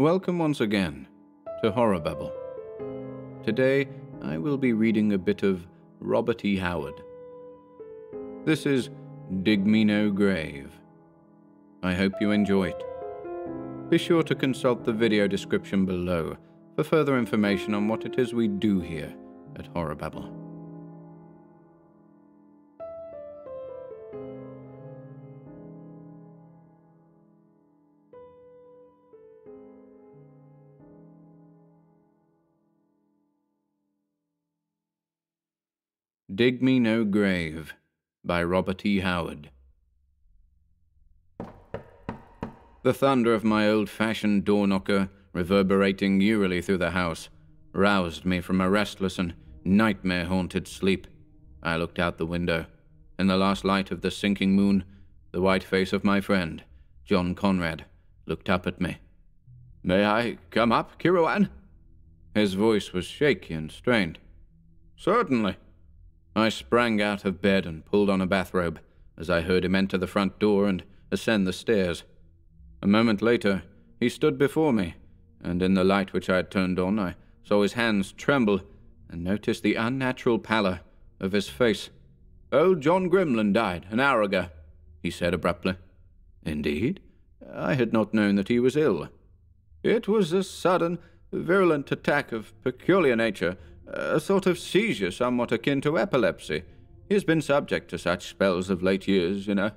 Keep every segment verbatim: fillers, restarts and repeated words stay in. Welcome once again to HorrorBabble. Today I will be reading a bit of Robert E. Howard. This is Dig Me No Grave. I hope you enjoy it. Be sure to consult the video description below for further information on what it is we do here at HorrorBabble. Dig Me No Grave by Robert E. Howard. The thunder of my old-fashioned door-knocker, reverberating eerily through the house, roused me from a restless and nightmare-haunted sleep. I looked out the window. In the last light of the sinking moon, the white face of my friend, John Conrad, looked up at me. "May I come up, Kirowan?" His voice was shaky and strained. "Certainly." I sprang out of bed and pulled on a bathrobe as I heard him enter the front door and ascend the stairs. A moment later, he stood before me, and in the light which I had turned on, I saw his hands tremble and noticed the unnatural pallor of his face. "Old John Grimlan died an hour ago," he said abruptly. Indeed, I had not known that he was ill. "It was a sudden, virulent attack of peculiar nature, a sort of seizure somewhat akin to epilepsy. He has been subject to such spells of late years, you know."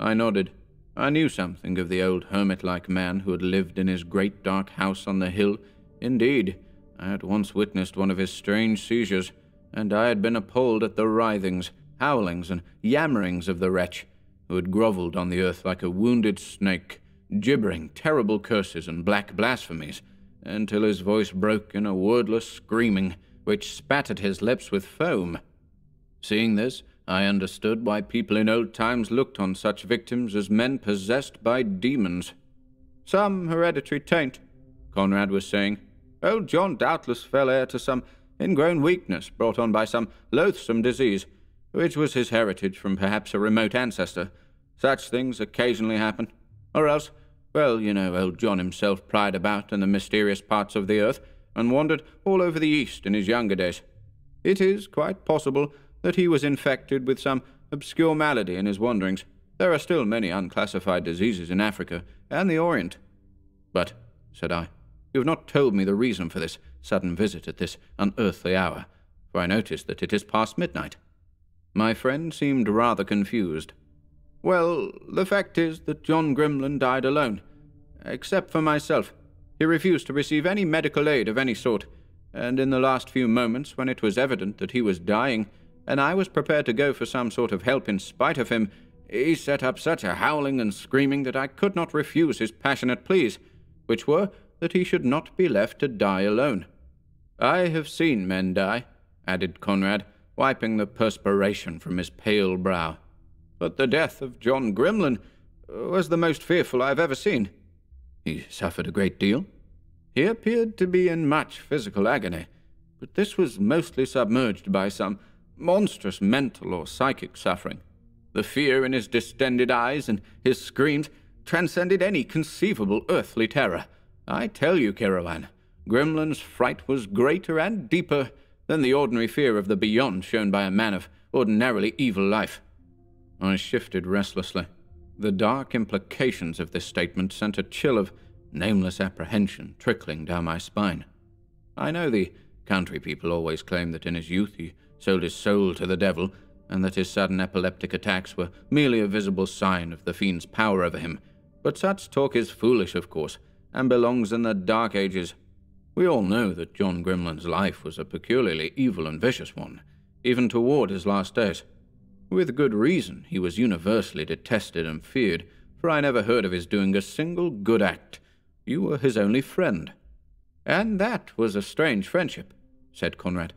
I nodded. I knew something of the old hermit-like man who had lived in his great dark house on the hill. Indeed, I had once witnessed one of his strange seizures, and I had been appalled at the writhings, howlings, and yammerings of the wretch, who had grovelled on the earth like a wounded snake, gibbering terrible curses and black blasphemies, until his voice broke in a wordless screaming, which spattered his lips with foam. Seeing this, I understood why people in old times looked on such victims as men possessed by demons. "Some hereditary taint," Conrad was saying. "Old John doubtless fell heir to some ingrown weakness brought on by some loathsome disease, which was his heritage from perhaps a remote ancestor. Such things occasionally happen. Or else, well, you know, old John himself pried about in the mysterious parts of the earth and wandered all over the East in his younger days. It is quite possible that he was infected with some obscure malady in his wanderings. There are still many unclassified diseases in Africa and the Orient." "But," said I, "you have not told me the reason for this sudden visit at this unearthly hour, for I notice that it is past midnight." My friend seemed rather confused. "Well, the fact is that John Grimlan died alone, except for myself. He refused to receive any medical aid of any sort, and in the last few moments, when it was evident that he was dying, and I was prepared to go for some sort of help in spite of him, he set up such a howling and screaming that I could not refuse his passionate pleas, which were that he should not be left to die alone. I have seen men die," added Conrad, wiping the perspiration from his pale brow, "but the death of John Grimlan was the most fearful I've ever seen." "He suffered a great deal?" "He appeared to be in much physical agony, but this was mostly submerged by some monstrous mental or psychic suffering. The fear in his distended eyes and his screams transcended any conceivable earthly terror. I tell you, Kirowan, Grimlan's fright was greater and deeper than the ordinary fear of the beyond shown by a man of ordinarily evil life." I shifted restlessly. The dark implications of this statement sent a chill of nameless apprehension trickling down my spine. I know the country people always claim that in his youth he sold his soul to the devil, and that his sudden epileptic attacks were merely a visible sign of the fiend's power over him, but such talk is foolish, of course, and belongs in the Dark Ages. We all know that John Grimlan's life was a peculiarly evil and vicious one, even toward his last days. With good reason, he was universally detested and feared, for I never heard of his doing a single good act. You were his only friend. "And that was a strange friendship," said Conrad.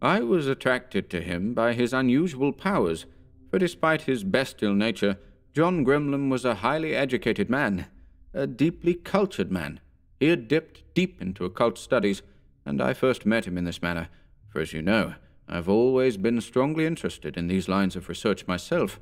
"I was attracted to him by his unusual powers, for despite his bestial nature, John Grimlan was a highly educated man, a deeply cultured man. He had dipped deep into occult studies, and I first met him in this manner, for as you know, I've always been strongly interested in these lines of research myself.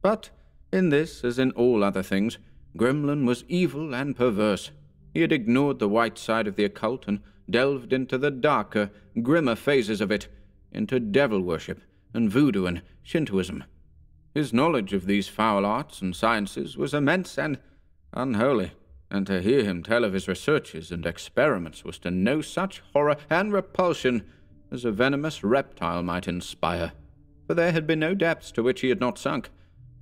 But in this, as in all other things, Grimlan was evil and perverse. He had ignored the white side of the occult and delved into the darker, grimmer phases of it, into devil worship and voodoo and Shintoism. His knowledge of these foul arts and sciences was immense and unholy, and to hear him tell of his researches and experiments was to know such horror and repulsion as a venomous reptile might inspire. For there had been no depths to which he had not sunk,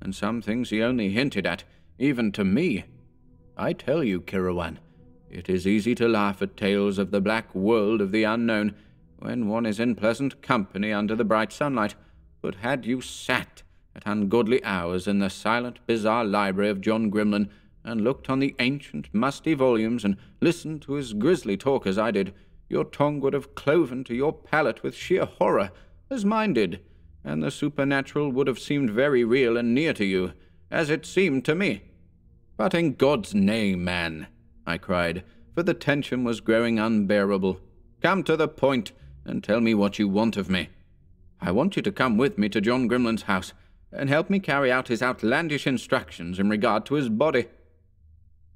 and some things he only hinted at, even to me. I tell you, Kirowan, it is easy to laugh at tales of the black world of the unknown when one is in pleasant company under the bright sunlight, but had you sat at ungodly hours in the silent, bizarre library of John Grimlan and looked on the ancient, musty volumes and listened to his grisly talk as I did, your tongue would have cloven to your palate with sheer horror, as mine did, and the supernatural would have seemed very real and near to you, as it seemed to me. But in God's name, man, I cried, for the tension was growing unbearable. Come to the point and tell me what you want of me. I want you to come with me to John Grimlan's house and help me carry out his outlandish instructions in regard to his body.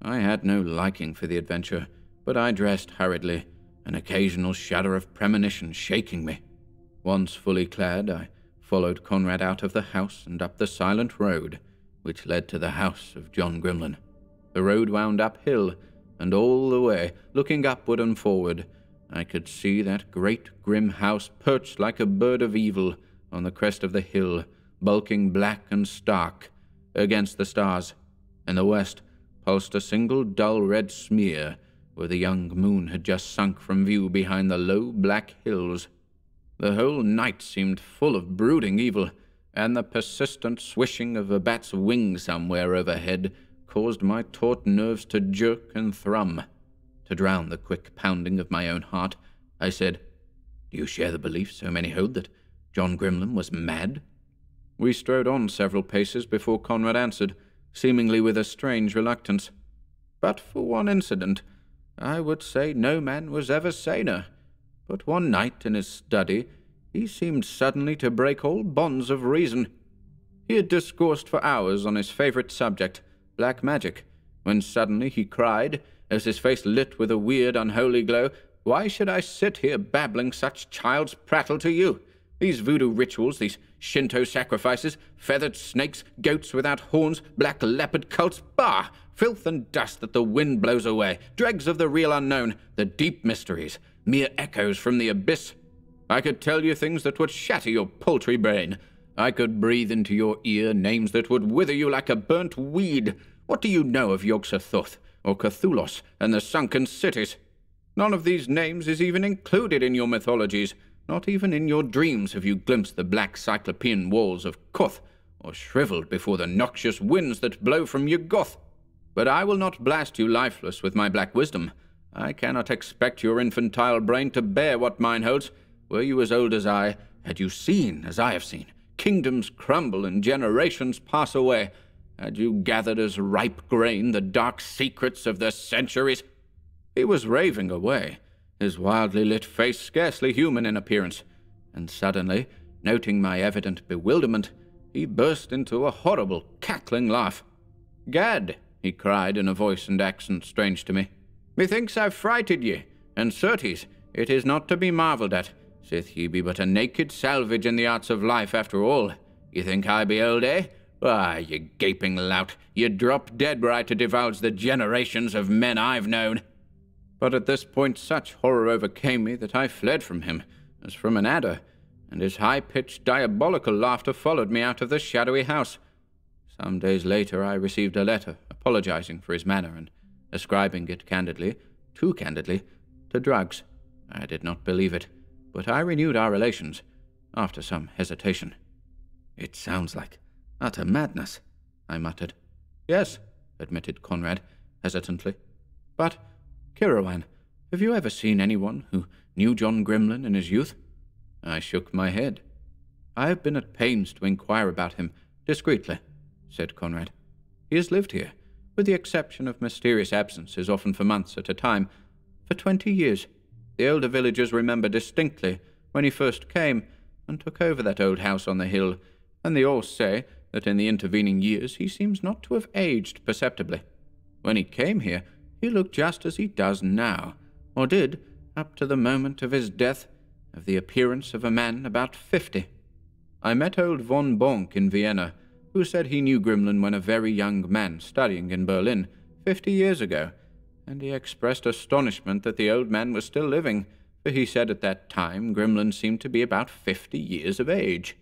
I had no liking for the adventure, but I dressed hurriedly, an occasional shudder of premonition shaking me. Once fully clad, I followed Conrad out of the house and up the silent road, which led to the house of John Grimlan. The road wound uphill, and all the way, looking upward and forward, I could see that great grim house perched like a bird of evil on the crest of the hill, bulking black and stark against the stars. In the west pulsed a single dull red smear where the young moon had just sunk from view behind the low black hills. The whole night seemed full of brooding evil, and the persistent swishing of a bat's wing somewhere overhead caused my taut nerves to jerk and thrum. To drown the quick pounding of my own heart, I said, "Do you share the belief so many hold that John Grimlan was mad?" We strode on several paces before Conrad answered, seemingly with a strange reluctance. But for one incident, I would say no man was ever saner. But one night in his study, he seemed suddenly to break all bonds of reason. He had discoursed for hours on his favorite subject, black magic, when suddenly he cried, as his face lit with a weird, unholy glow, "Why should I sit here babbling such child's prattle to you? These voodoo rituals, these Shinto sacrifices, feathered snakes, goats without horns, black leopard cults, bah! Filth and dust that the wind blows away, dregs of the real unknown, the deep mysteries, mere echoes from the abyss. I could tell you things that would shatter your paltry brain. I could breathe into your ear names that would wither you like a burnt weed. What do you know of Yog-Sothoth or Cthulhu and the sunken cities? None of these names is even included in your mythologies. Not even in your dreams have you glimpsed the black cyclopean walls of Koth, or shriveled before the noxious winds that blow from Yugoth. But I will not blast you lifeless with my black wisdom. I cannot expect your infantile brain to bear what mine holds. Were you as old as I, had you seen as I have seen, kingdoms crumble and generations pass away, had you gathered as ripe grain the dark secrets of the centuries?" He was raving away, his wildly lit face scarcely human in appearance, and suddenly, noting my evident bewilderment, he burst into a horrible, cackling laugh. "Gad," he cried in a voice and accent strange to me, "methinks I've frighted ye, and certes it is not to be marvelled at, sith ye be but a naked salvage in the arts of life after all. Ye think I be old, eh? Ah, ye gaping lout, ye drop dead right to divulge the generations of men I've known." But at this point such horror overcame me that I fled from him, as from an adder, and his high-pitched, diabolical laughter followed me out of the shadowy house. Some days later I received a letter apologizing for his manner and ascribing it candidly, too candidly, to drugs. I did not believe it, but I renewed our relations, after some hesitation. "It sounds like utter madness," I muttered. "Yes," admitted Conrad, hesitantly. "But... Kirowan, have you ever seen anyone who knew John Grimlan in his youth?" I shook my head. "I have been at pains to inquire about him discreetly," said Conrad. "He has lived here, with the exception of mysterious absences often for months at a time, for twenty years. The older villagers remember distinctly when he first came and took over that old house on the hill, and they all say that in the intervening years he seems not to have aged perceptibly. When he came here, he looked just as he does now, or did, up to the moment of his death, of the appearance of a man about fifty. I met old von Bonk in Vienna, who said he knew Grimlan when a very young man studying in Berlin, fifty years ago, and he expressed astonishment that the old man was still living, for he said at that time Grimlan seemed to be about fifty years of age.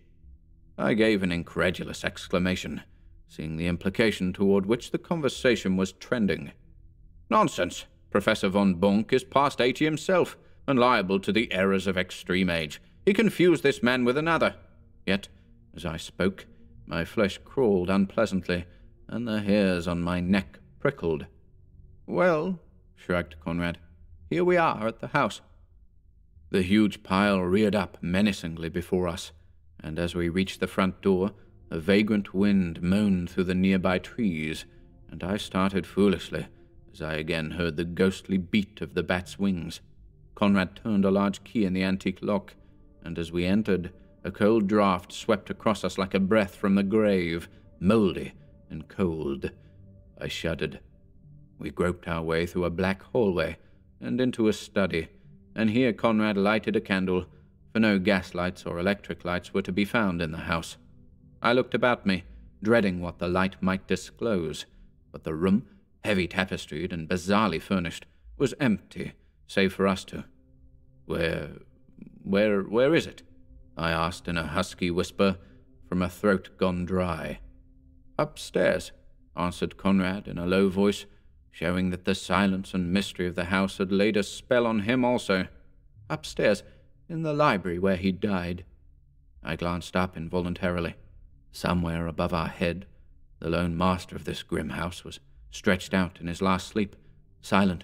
I gave an incredulous exclamation, seeing the implication toward which the conversation was trending. "Nonsense! Professor von Bonk is past eighty himself, and liable to the errors of extreme age. He confused this man with another." Yet, as I spoke, my flesh crawled unpleasantly, and the hairs on my neck prickled. "Well," shrugged Conrad, "here we are at the house." The huge pile reared up menacingly before us, and as we reached the front door, a vagrant wind moaned through the nearby trees, and I started foolishly as I again heard the ghostly beat of the bat's wings. Conrad turned a large key in the antique lock, and as we entered, a cold draught swept across us like a breath from the grave, mouldy and cold. I shuddered. We groped our way through a black hallway and into a study, and here Conrad lighted a candle, for no gas lights or electric lights were to be found in the house. I looked about me, dreading what the light might disclose, but the room, heavy tapestried and bizarrely furnished, was empty, save for us two. "Where, where, where is it?" I asked in a husky whisper, from a throat gone dry. "Upstairs," answered Conrad in a low voice, showing that the silence and mystery of the house had laid a spell on him also. "Upstairs, in the library where he died." I glanced up involuntarily. Somewhere above our head, the lone master of this grim house was stretched out in his last sleep, silent,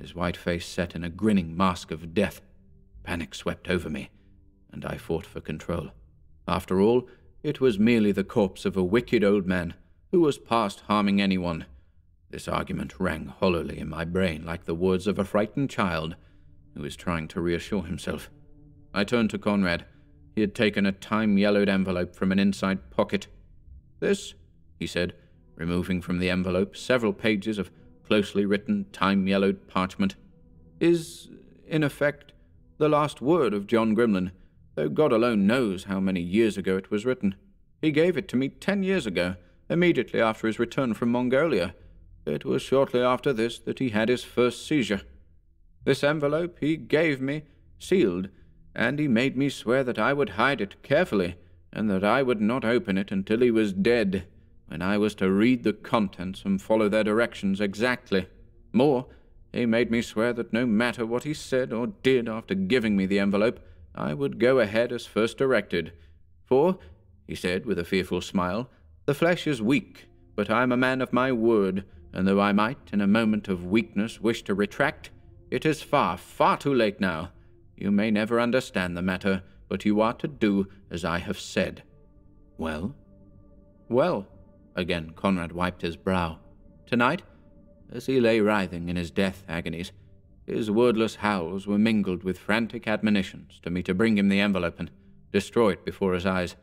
his white face set in a grinning mask of death. Panic swept over me, and I fought for control. After all, it was merely the corpse of a wicked old man who was past harming anyone. This argument rang hollowly in my brain like the words of a frightened child who is trying to reassure himself. I turned to Conrad. He had taken a time-yellowed envelope from an inside pocket. "This," he said, removing from the envelope several pages of closely written, time-yellowed parchment, "is, in effect, the last word of John Grimlan, though God alone knows how many years ago it was written. He gave it to me ten years ago, immediately after his return from Mongolia. It was shortly after this that he had his first seizure. This envelope he gave me, sealed, and he made me swear that I would hide it carefully, and that I would not open it until he was dead, when I was to read the contents and follow their directions exactly. More, he made me swear that no matter what he said or did after giving me the envelope, I would go ahead as first directed. For, he said with a fearful smile, the flesh is weak, but I am a man of my word, and though I might, in a moment of weakness, wish to retract, it is far, far too late now. You may never understand the matter, but you are to do as I have said." "Well?" "Well," again Conrad wiped his brow. "Tonight, as he lay writhing in his death agonies, his wordless howls were mingled with frantic admonitions to me to bring him the envelope and destroy it before his eyes.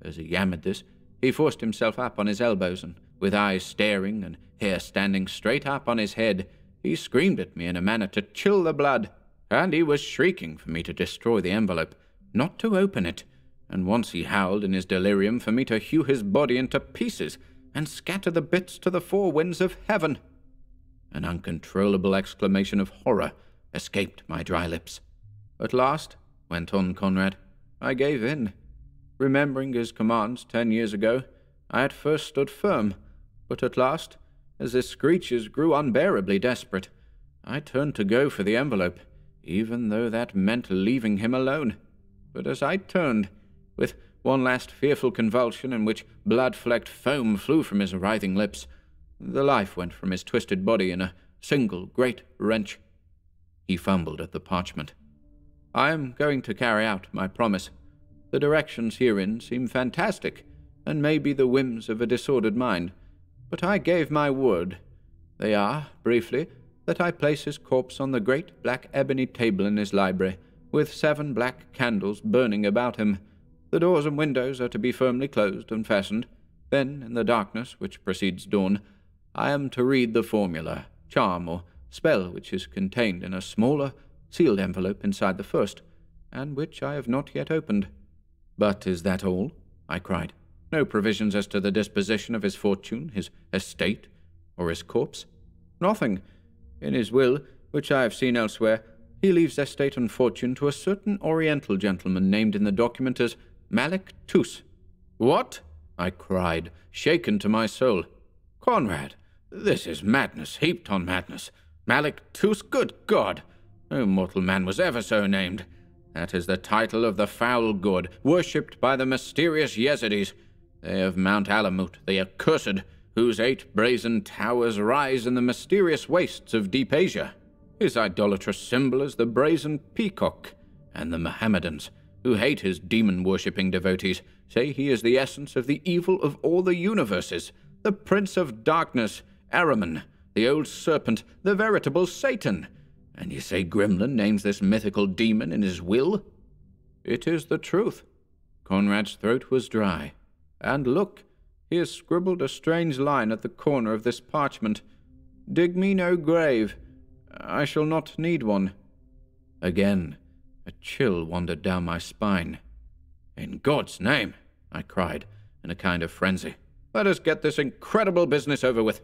As he yammered this, he forced himself up on his elbows, and with eyes staring and hair standing straight up on his head, he screamed at me in a manner to chill the blood. And he was shrieking for me to destroy the envelope, not to open it, and once he howled in his delirium for me to hew his body into pieces and scatter the bits to the four winds of heaven." An uncontrollable exclamation of horror escaped my dry lips. "At last," went on Conrad, "I gave in. Remembering his commands ten years ago, I at first stood firm, but at last, as his screeches grew unbearably desperate, I turned to go for the envelope, even though that meant leaving him alone. But as I turned, with one last fearful convulsion in which blood-flecked foam flew from his writhing lips, the life went from his twisted body in a single great wrench." He fumbled at the parchment. "I am going to carry out my promise. The directions herein seem fantastic, and may be the whims of a disordered mind, but I gave my word. They are, briefly, that I place his corpse on the great black ebony table in his library, with seven black candles burning about him. The doors and windows are to be firmly closed and fastened. Then, in the darkness which precedes dawn, I am to read the formula, charm or spell which is contained in a smaller, sealed envelope inside the first, and which I have not yet opened. But is that all? I cried. No provisions as to the disposition of his fortune, his estate, or his corpse? Nothing. In his will, which I have seen elsewhere, he leaves estate and fortune to a certain Oriental gentleman named in the document as Melek Taus. What? I cried, shaken to my soul. Conrad, this is madness heaped on madness. Melek Taus, good God! No mortal man was ever so named. That is the title of the foul god, worshipped by the mysterious Yezidis. They of Mount Alamut, the accursed, whose eight brazen towers rise in the mysterious wastes of deep Asia. His idolatrous symbol is the brazen peacock, and the Mohammedans, who hate his demon-worshipping devotees, say he is the essence of the evil of all the universes, the prince of darkness, Ahriman, the old serpent, the veritable Satan. And you say Grimlan names this mythical demon in his will? It is the truth. Conrad's throat was dry. And look, he has scribbled a strange line at the corner of this parchment. Dig me no grave. I shall not need one. Again, a chill wandered down my spine. In God's name, I cried, in a kind of frenzy. Let us get this incredible business over with.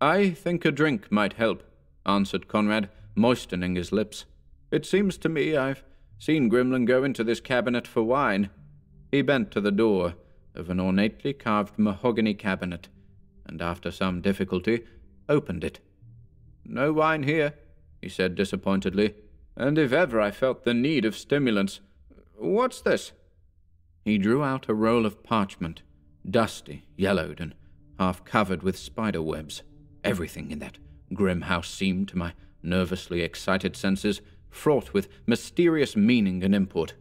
I think a drink might help, answered Conrad, moistening his lips. It seems to me I've seen Grimlan go into this cabinet for wine. He bent to the door of an ornately carved mahogany cabinet, and after some difficulty, opened it. No wine here, he said disappointedly, and if ever I felt the need of stimulants. What's this? He drew out a roll of parchment, dusty, yellowed, and half covered with spider webs. Everything in that grim house seemed, to my nervously excited senses, fraught with mysterious meaning and import,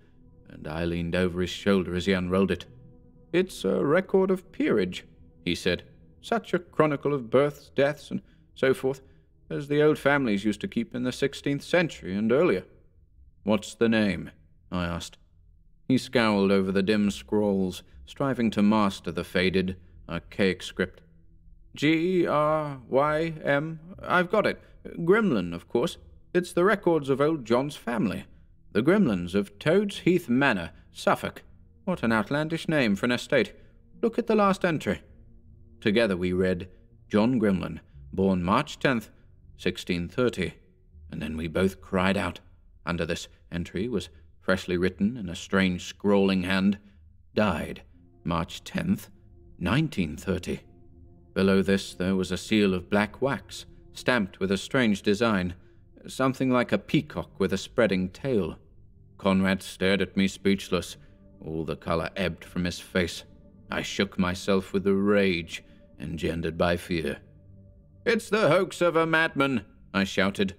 and I leaned over his shoulder as he unrolled it. It's a record of peerage, he said. Such a chronicle of births, deaths, and so forth, as the old families used to keep in the sixteenth century and earlier. What's the name? I asked. He scowled over the dim scrolls, striving to master the faded, archaic script. G R Y M. I've got it. Grimlan, of course. It's the records of old John's family. The Grimlans of Toad's Heath Manor, Suffolk. What an outlandish name for an estate. Look at the last entry. Together we read, John Grimlan, born March tenth, sixteen thirty. And then we both cried out. Under this entry was freshly written in a strange scrawling hand, died March tenth, nineteen thirty. Below this there was a seal of black wax, stamped with a strange design, something like a peacock with a spreading tail. Conrad stared at me speechless. All the color ebbed from his face. I shook myself with the rage engendered by fear. "It's the hoax of a madman," I shouted.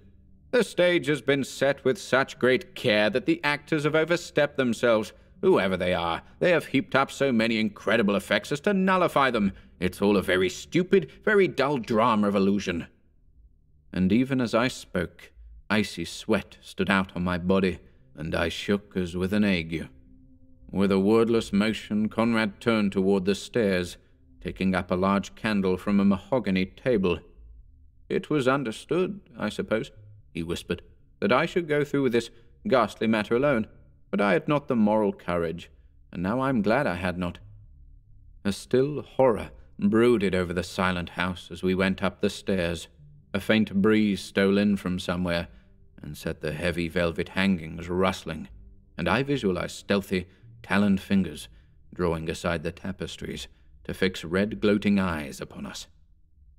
"The stage has been set with such great care that the actors have overstepped themselves. Whoever they are, they have heaped up so many incredible effects as to nullify them. It's all a very stupid, very dull drama of illusion." And even as I spoke, icy sweat stood out on my body, and I shook as with an ague. With a wordless motion, Conrad turned toward the stairs, taking up a large candle from a mahogany table. "It was understood, I suppose," he whispered, "that I should go through with this ghastly matter alone, but I had not the moral courage, and now I'm glad I had not." A still horror brooded over the silent house as we went up the stairs. A faint breeze stole in from somewhere and set the heavy velvet hangings rustling, and I visualized stealthy, taloned fingers drawing aside the tapestries to fix red gloating eyes upon us.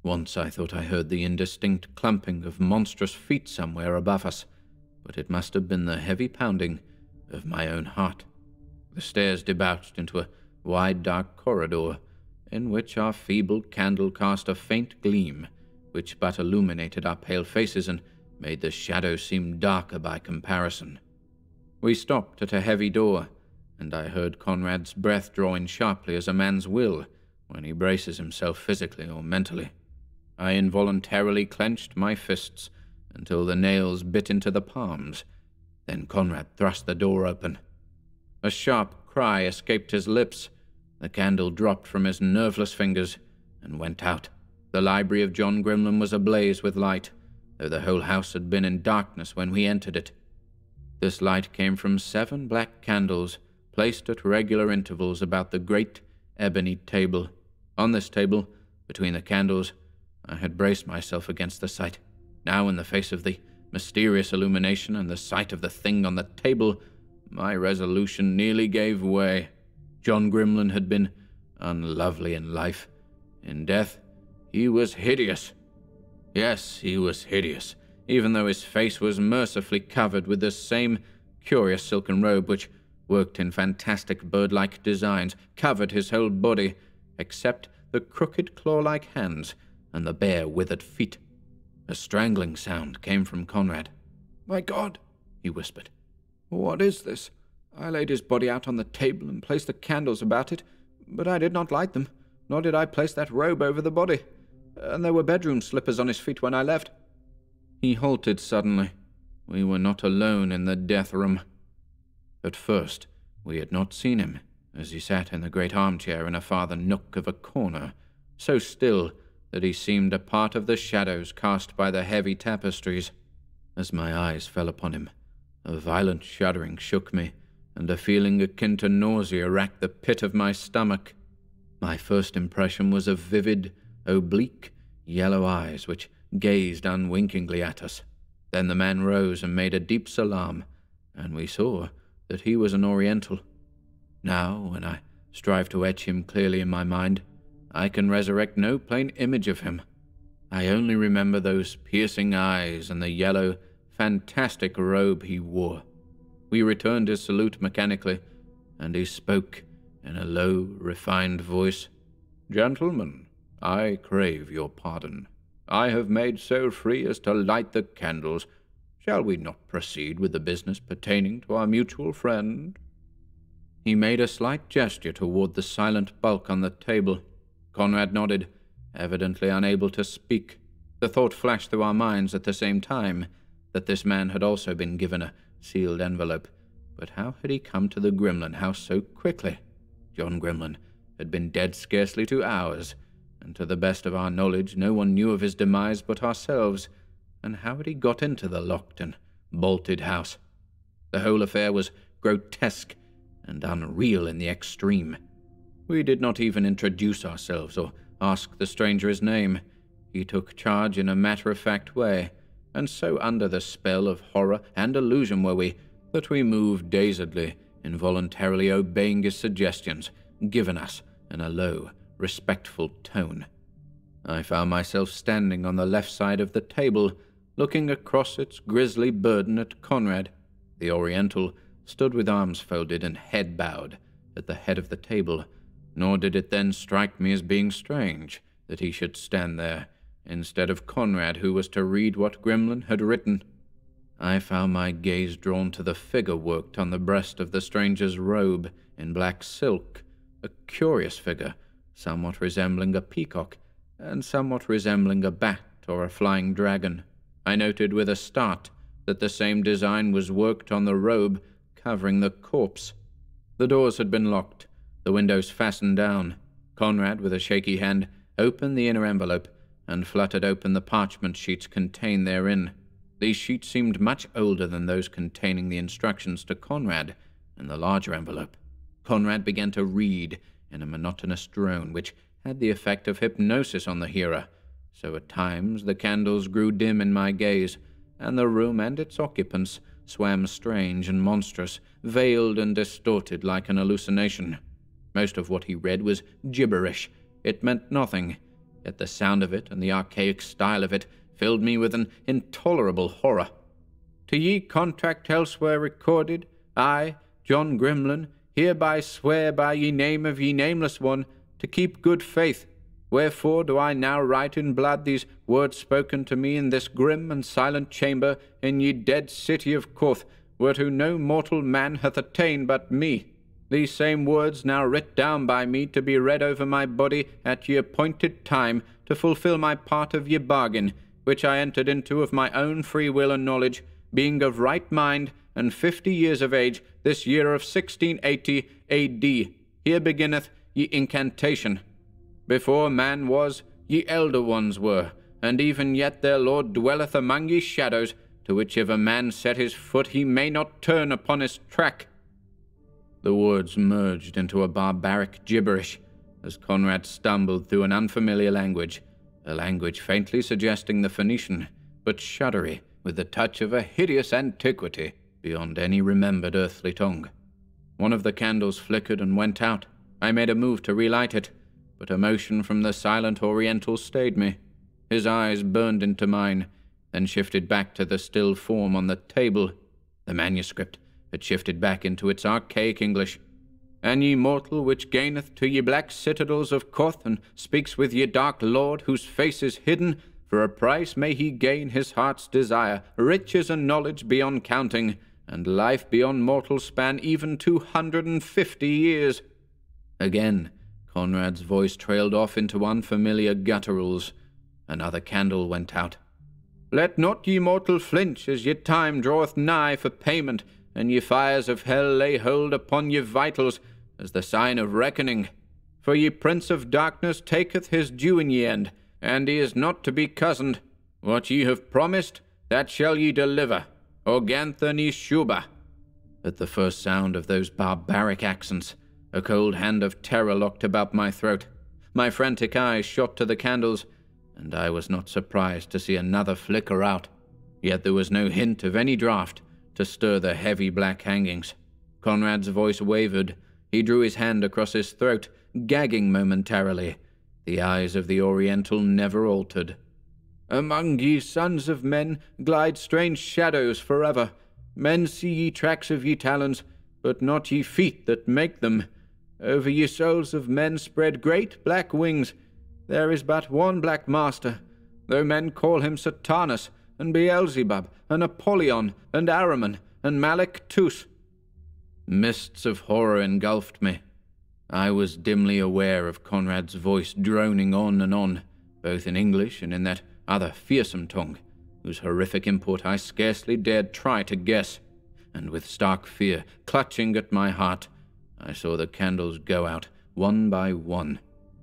Once I thought I heard the indistinct clumping of monstrous feet somewhere above us, but it must have been the heavy pounding of my own heart. The stairs debouched into a wide dark corridor in which our feeble candle cast a faint gleam which but illuminated our pale faces and made the shadow seem darker by comparison. We stopped at a heavy door, and I heard Conrad's breath draw in sharply as a man's will when he braces himself physically or mentally. I involuntarily clenched my fists until the nails bit into the palms. Then Conrad thrust the door open. A sharp cry escaped his lips. The candle dropped from his nerveless fingers and went out, The library of John Grimlan was ablaze with light, though the whole house had been in darkness when we entered it. This light came from seven black candles placed at regular intervals about the great ebony table. On this table, between the candles, I had braced myself against the sight. Now, in the face of the mysterious illumination and the sight of the thing on the table, my resolution nearly gave way. John Grimlan had been unlovely in life. In death, he was hideous. Yes, he was hideous, even though his face was mercifully covered with this same curious silken robe which, worked in fantastic bird-like designs, covered his whole body, except the crooked claw-like hands and the bare withered feet. A strangling sound came from Conrad. "My God," he whispered. "What is this? I laid his body out on the table and placed the candles about it, but I did not light them, nor did I place that robe over the body. And there were bedroom slippers on his feet when I left." He halted suddenly. We were not alone in the death room. At first, we had not seen him, as he sat in the great armchair in a farther nook of a corner, so still that he seemed a part of the shadows cast by the heavy tapestries. As my eyes fell upon him, a violent shuddering shook me, and a feeling akin to nausea racked the pit of my stomach. My first impression was of vivid, oblique, yellow eyes which gazed unwinkingly at us. Then the man rose and made a deep salaam, and we saw that he was an Oriental. Now, when I strive to etch him clearly in my mind, I can resurrect no plain image of him. I only remember those piercing eyes and the yellow, fantastic robe he wore. We returned his salute mechanically, and he spoke in a low, refined voice. "Gentlemen, I crave your pardon. I have made so free as to light the candles. Shall we not proceed with the business pertaining to our mutual friend?" He made a slight gesture toward the silent bulk on the table. Conrad nodded, evidently unable to speak. The thought flashed through our minds at the same time that this man had also been given a sealed envelope. But how had he come to the Grimlan house so quickly? John Grimlan had been dead scarcely two hours, and to the best of our knowledge no one knew of his demise but ourselves. And how had he got into the locked and bolted house? The whole affair was grotesque and unreal in the extreme. We did not even introduce ourselves or ask the stranger his name. He took charge in a matter-of-fact way, and so under the spell of horror and illusion were we, that we moved dazedly, involuntarily obeying his suggestions, given us in a low, respectful tone. I found myself standing on the left side of the table, looking across its grisly burden at Conrad. The Oriental stood with arms folded and head bowed at the head of the table, nor did it then strike me as being strange that he should stand there, instead of Conrad, who was to read what Grimlan had written. I found my gaze drawn to the figure worked on the breast of the stranger's robe in black silk, a curious figure, somewhat resembling a peacock, and somewhat resembling a bat or a flying dragon. I noted with a start that the same design was worked on the robe covering the corpse. The doors had been locked, the windows fastened down. Conrad, with a shaky hand, opened the inner envelope and fluttered open the parchment sheets contained therein. These sheets seemed much older than those containing the instructions to Conrad in the larger envelope. Conrad began to read in a monotonous drone which had the effect of hypnosis on the hearer, so at times the candles grew dim in my gaze, and the room and its occupants swam strange and monstrous, veiled and distorted like an hallucination. Most of what he read was gibberish. It meant nothing, yet the sound of it and the archaic style of it filled me with an intolerable horror. "To ye contract elsewhere recorded, I, John Grimlan, hereby swear by ye name of ye nameless one, to keep good faith, wherefore do I now write in blood these words spoken to me in this grim and silent chamber in ye dead city of Corth, whereto no mortal man hath attained but me. These same words now writ down by me to be read over my body at ye appointed time to fulfill my part of ye bargain, which I entered into of my own free will and knowledge, being of right mind and fifty years of age this year of sixteen eighty A D. Here beginneth ye incantation. Before man was, ye elder ones were, and even yet their Lord dwelleth among ye shadows, to which if a man set his foot he may not turn upon his track." The words merged into a barbaric gibberish as Conrad stumbled through an unfamiliar language, a language faintly suggesting the Phoenician, but shuddery with the touch of a hideous antiquity beyond any remembered earthly tongue. One of the candles flickered and went out. I made a move to relight it, but a motion from the silent Oriental stayed me. His eyes burned into mine, then shifted back to the still form on the table. The manuscript had shifted back into its archaic English. "An ye mortal which gaineth to ye black citadels of Corth and speaks with ye dark lord whose face is hidden, for a price may he gain his heart's desire, riches and knowledge beyond counting, and life beyond mortal span even two hundred and fifty years." Again, Conrad's voice trailed off into unfamiliar gutturals. Another candle went out. "Let not ye mortal flinch as ye time draweth nigh for payment, and ye fires of hell lay hold upon ye vitals as the sign of reckoning. For ye prince of darkness taketh his due in ye end, and he is not to be cozened. What ye have promised, that shall ye deliver. Organtha ni Shuba." At the first sound of those barbaric accents, a cold hand of terror locked about my throat. My frantic eyes shot to the candles, and I was not surprised to see another flicker out. Yet there was no hint of any draught to stir the heavy black hangings. Conrad's voice wavered. He drew his hand across his throat, gagging momentarily. The eyes of the Oriental never altered. "Among ye sons of men glide strange shadows forever. Men see ye tracks of ye talons, but not ye feet that make them. Over ye souls of men spread great black wings. There is but one black master, though men call him Satanus, and Beelzebub, and Apollyon, and Ahriman, and Melek Taus." Mists of horror engulfed me. I was dimly aware of Conrad's voice droning on and on, both in English and in that other fearsome tongue, whose horrific import I scarcely dared try to guess, and with stark fear clutching at my heart, I saw the candles go out one by one,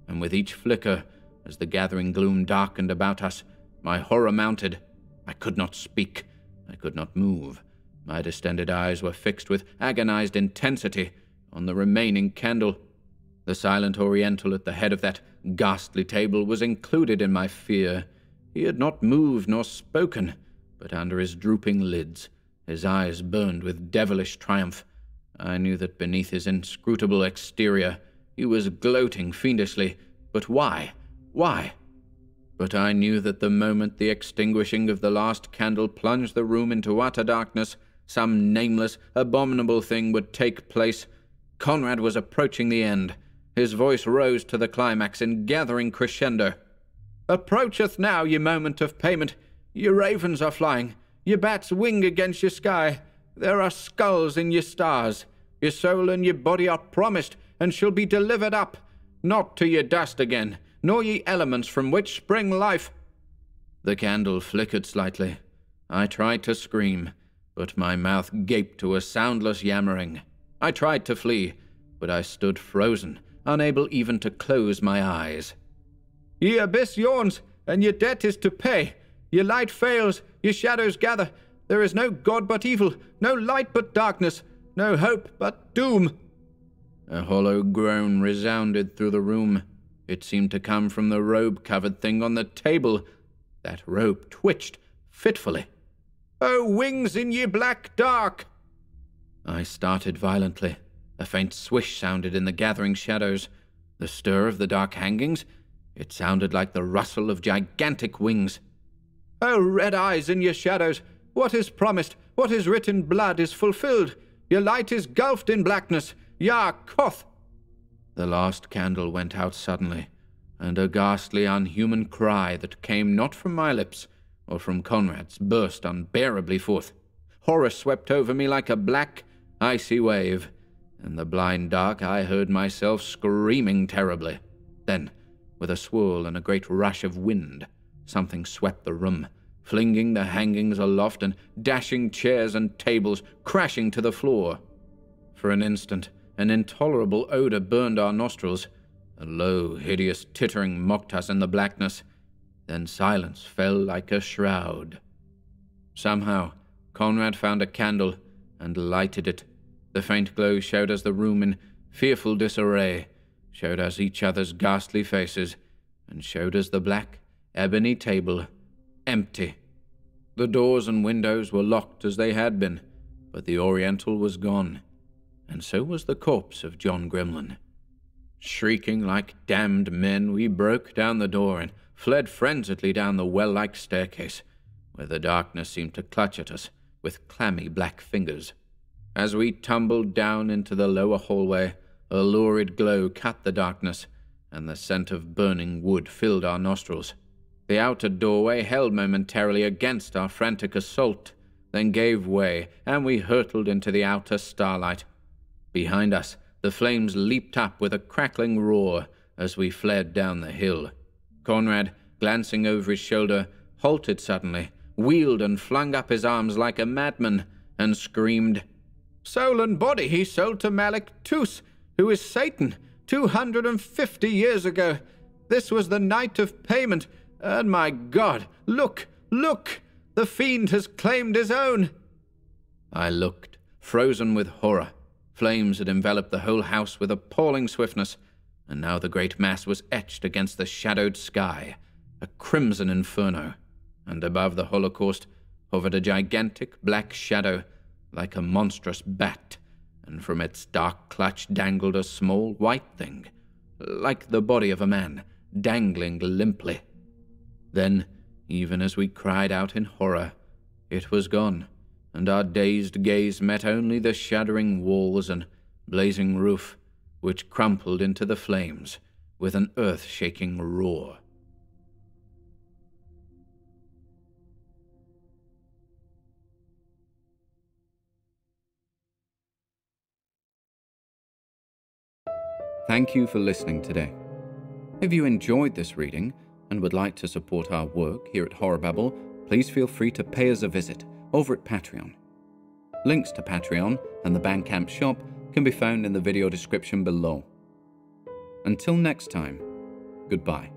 and with each flicker, as the gathering gloom darkened about us, my horror mounted. I could not speak. I could not move. My distended eyes were fixed with agonized intensity on the remaining candle. The silent Oriental at the head of that ghastly table was included in my fear. He had not moved nor spoken, but under his drooping lids, his eyes burned with devilish triumph. I knew that beneath his inscrutable exterior, he was gloating fiendishly. But why? Why? But I knew that the moment the extinguishing of the last candle plunged the room into utter darkness, some nameless, abominable thing would take place. Conrad was approaching the end. His voice rose to the climax in gathering crescendo. "Approacheth now ye moment of payment. Ye ravens are flying. Ye bats wing against ye sky. There are skulls in ye stars. Ye soul and ye body are promised, and shall be delivered up, not to ye dust again, nor ye elements from which spring life." The candle flickered slightly. I tried to scream, but my mouth gaped to a soundless yammering. I tried to flee, but I stood frozen, unable even to close my eyes. "Ye abyss yawns, and your debt is to pay. Your light fails, your shadows gather. There is no God but evil, no light but darkness, no hope but doom." A hollow groan resounded through the room. It seemed to come from the robe-covered thing on the table. That robe twitched fitfully. "O wings in ye black dark!" I started violently. A faint swish sounded in the gathering shadows. The stir of the dark hangings? It sounded like the rustle of gigantic wings. "O red eyes in ye shadows! What is promised, what is writ in blood, is fulfilled. Your light is gulfed in blackness. Ya, Koth!" The last candle went out suddenly, and a ghastly, unhuman cry that came not from my lips or from Conrad's burst unbearably forth. Horror swept over me like a black, icy wave. In the blind dark, I heard myself screaming terribly. Then, with a swirl and a great rush of wind, something swept the room, flinging the hangings aloft and dashing chairs and tables, crashing to the floor. For an instant, an intolerable odor burned our nostrils, A low, hideous tittering mocked us in the blackness, then silence fell like a shroud. Somehow, Conrad found a candle and lighted it. The faint glow showed us the room in fearful disarray, showed us each other's ghastly faces, and showed us the black, ebony table, empty. The doors and windows were locked as they had been, but the Oriental was gone, and so was the corpse of John Grimlan. Shrieking like damned men, we broke down the door and fled frenziedly down the well-like staircase, where the darkness seemed to clutch at us with clammy black fingers. As we tumbled down into the lower hallway, a lurid glow cut the darkness, and the scent of burning wood filled our nostrils. The outer doorway held momentarily against our frantic assault, then gave way, and we hurtled into the outer starlight. Behind us, the flames leaped up with a crackling roar as we fled down the hill. Conrad, glancing over his shoulder, halted suddenly, wheeled and flung up his arms like a madman, and screamed, "Soul and body he sold to Melek Taus, who is Satan, two hundred and fifty years ago. This was the night of payment, and my God, look, look! The fiend has claimed his own!" I looked, frozen with horror. Flames had enveloped the whole house with appalling swiftness, and now the great mass was etched against the shadowed sky, a crimson inferno, and above the holocaust hovered a gigantic black shadow, like a monstrous bat, and from its dark clutch dangled a small white thing, like the body of a man, dangling limply. Then, even as we cried out in horror, it was gone, and our dazed gaze met only the shuddering walls and blazing roof, which crumpled into the flames with an earth-shaking roar. Thank you for listening today. If you enjoyed this reading and would like to support our work here at HorrorBabble, please feel free to pay us a visit over at Patreon. Links to Patreon and the Bandcamp shop can be found in the video description below. Until next time, goodbye.